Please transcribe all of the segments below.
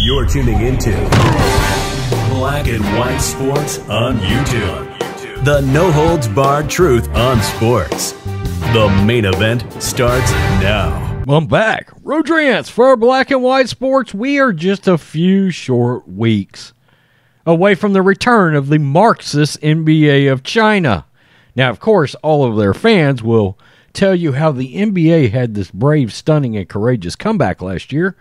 You're tuning into Black and White Sports on YouTube. The no-holds-barred truth on sports. The main event starts now. I'm back. Rod Rants for Black and White Sports. We are just a few short weeks away from the return of the Marxist NBA of China. Now, of course, all of their fans will tell you how the NBA had this brave, stunning, and courageous comeback last year,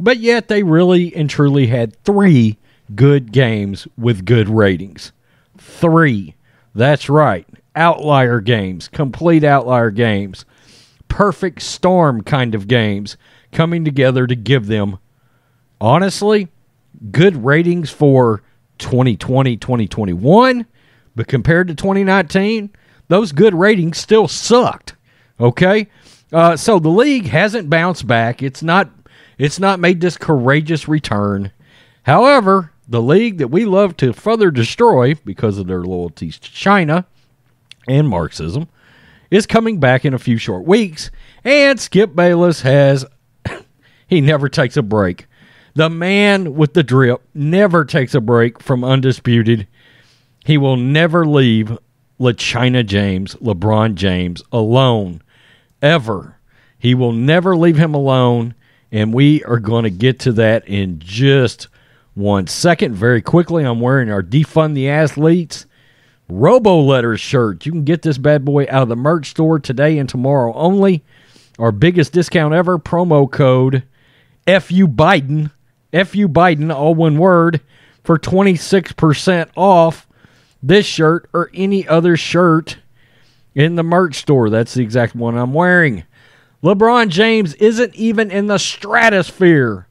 but yet they really and truly had three good games with good ratings. Three. That's right. Outlier games. Complete outlier games. Perfect storm kind of games coming together to give them, honestly, good ratings for 2020, 2021, but compared to 2019, those good ratings still sucked. Okay? So the league hasn't bounced back. It's not made this courageous return. However, the league that we love to further destroy because of their loyalties to China and Marxism is coming back in a few short weeks, and Skip Bayless he never takes a break. The man with the drip never takes a break from Undisputed. He will never leave LeChina James, LeBron James, alone, ever. He will never leave him alone. And we are going to get to that in just 1 second. Very quickly, I'm wearing our Defund the Athletes Robo Letters shirt. You can get this bad boy out of the merch store today and tomorrow only. Our biggest discount ever, promo code FUBiden. FUBiden, all one word, for 26% off this shirt or any other shirt in the merch store. That's the exact one I'm wearing. LeBron James isn't even in the stratosphere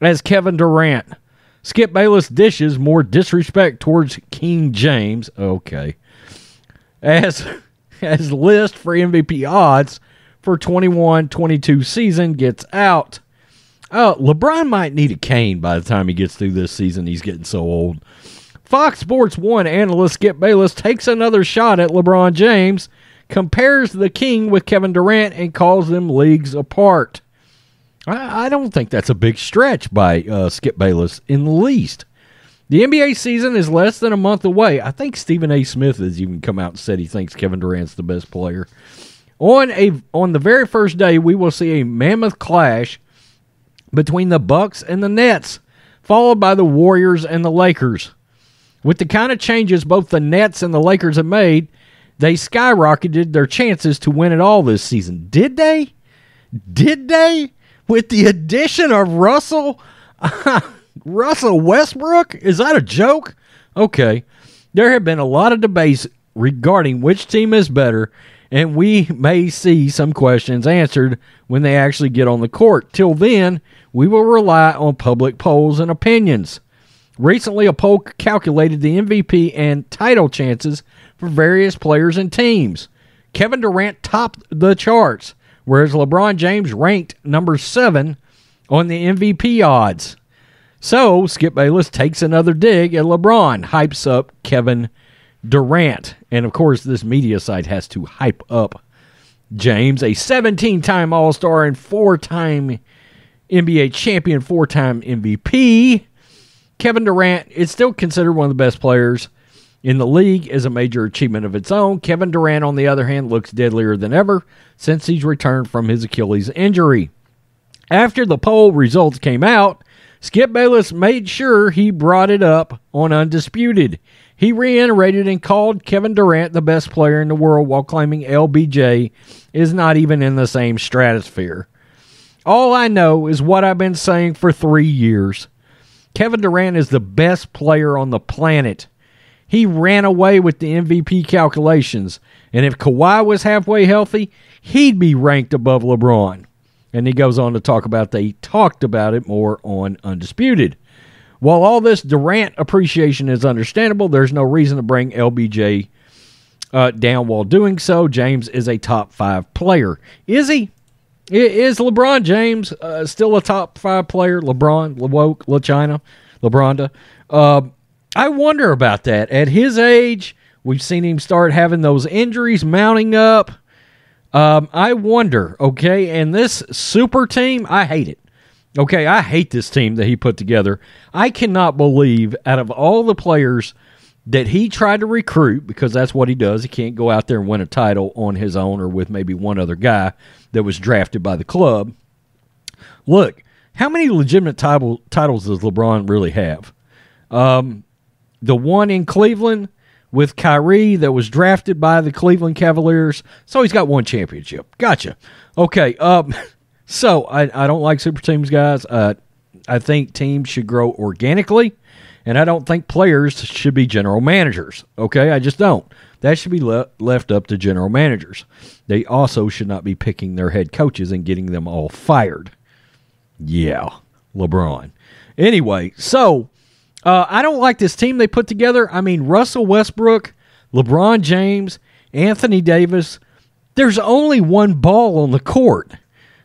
as Kevin Durant. Skip Bayless dishes more disrespect towards King James. Okay. As list for MVP odds for 21-22 season gets out. Oh, LeBron might need a cane by the time he gets through this season. He's getting so old. Fox Sports 1 analyst Skip Bayless takes another shot at LeBron James, compares the king with Kevin Durant, and calls them leagues apart. I don't think that's a big stretch by Skip Bayless in the least. The NBA season is less than a month away. I think Stephen A. Smith has even come out and said he thinks Kevin Durant's the best player. On the very first day, we will see a mammoth clash between the Bucks and the Nets, followed by the Warriors and the Lakers. With the kind of changes both the Nets and the Lakers have made, they skyrocketed their chances to win it all this season. Did they? Did they? With the addition of Russell Westbrook? Is that a joke? Okay. There have been a lot of debates regarding which team is better, and we may see some questions answered when they actually get on the court. Till then, we will rely on public polls and opinions. Recently, a poll calculated the MVP and title chances for various players and teams. Kevin Durant topped the charts, whereas LeBron James ranked number 7 on the MVP odds. So, Skip Bayless takes another dig at LeBron, hypes up Kevin Durant. And, of course, this media site has to hype up James, a 17-time All-Star and 4-time NBA champion, 4-time MVP. Kevin Durant is still considered one of the best players in the league as a major achievement of its own. Kevin Durant, on the other hand, looks deadlier than ever since he's returned from his Achilles injury. After the poll results came out, Skip Bayless made sure he brought it up on Undisputed. He reiterated and called Kevin Durant the best player in the world while claiming LBJ is not even in the same stratosphere. All I know is what I've been saying for 3 years. Kevin Durant is the best player on the planet. He ran away with the MVP calculations, and if Kawhi was halfway healthy, he'd be ranked above LeBron. And he goes on to talk about that. He talked about it more on Undisputed. While all this Durant appreciation is understandable, there's no reason to bring LBJ down while doing so. James is a top 5 player. Is he? Is LeBron James still a top 5 player? LeBron, LeWoke, LeChina, LeBronda. I wonder about that. At his age, we've seen him start having those injuries mounting up. I wonder, okay? And this super team, I hate it. Okay, I hate this team that he put together. I cannot believe out of all the players that he tried to recruit, because that's what he does. He can't go out there and win a title on his own or with maybe one other guy that was drafted by the club. Look, how many legitimate titles does LeBron really have? The one in Cleveland with Kyrie that was drafted by the Cleveland Cavaliers. So he's got one championship. Gotcha. Okay, so I don't like super teams, guys. I think teams should grow organically, and I don't think players should be general managers. Okay, I just don't. That should be left up to general managers. They also should not be picking their head coaches and getting them all fired. Yeah, LeBron. Anyway, so I don't like this team they put together. I mean, Russell Westbrook, LeBron James, Anthony Davis. There's only one ball on the court.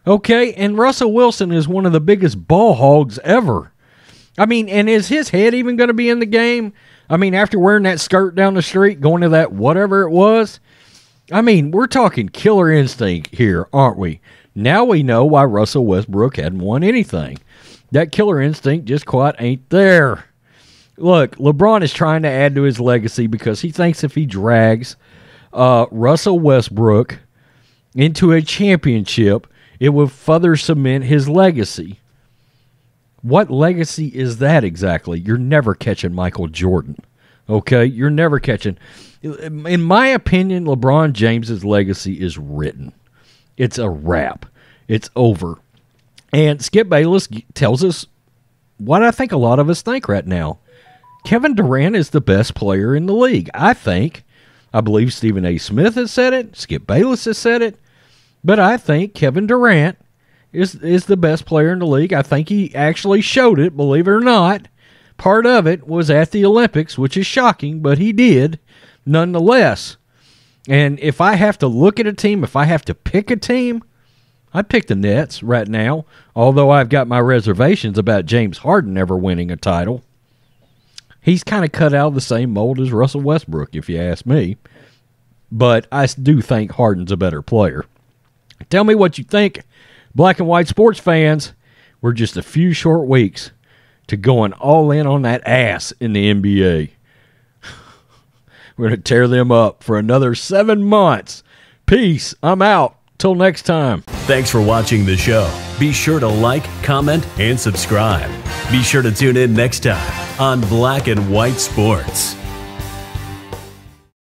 Okay, and Russell Wilson is one of the biggest ball hogs ever. I mean, and is his head even going to be in the game? I mean, after wearing that skirt down the street, going to that whatever it was. I mean, we're talking killer instinct here, aren't we? Now we know why Russell Westbrook hadn't won anything. That killer instinct just quite ain't there. Look, LeBron is trying to add to his legacy because he thinks if he drags Russell Westbrook into a championship, it will further cement his legacy. What legacy is that exactly? You're never catching Michael Jordan, okay? You're never catching. In my opinion, LeBron James's legacy is written. It's a wrap. It's over. And Skip Bayless tells us what I think a lot of us think right now. Kevin Durant is the best player in the league, I think. I believe Stephen A. Smith has said it. Skip Bayless has said it. But I think Kevin Durant is the best player in the league. I think he actually showed it, believe it or not. Part of it was at the Olympics, which is shocking, but he did nonetheless. And if I have to look at a team, if I have to pick a team, I'd pick the Nets right now, although I've got my reservations about James Harden ever winning a title. He's kind of cut out of the same mold as Russell Westbrook, if you ask me. But I do think Harden's a better player. Tell me what you think, Black and White Sports fans. We're just a few short weeks to going all in on that ass in the NBA. We're going to tear them up for another 7 months. Peace. I'm out. Till next time. Thanks for watching the show. Be sure to like, comment, and subscribe. Be sure to tune in next time on Black and White Sports.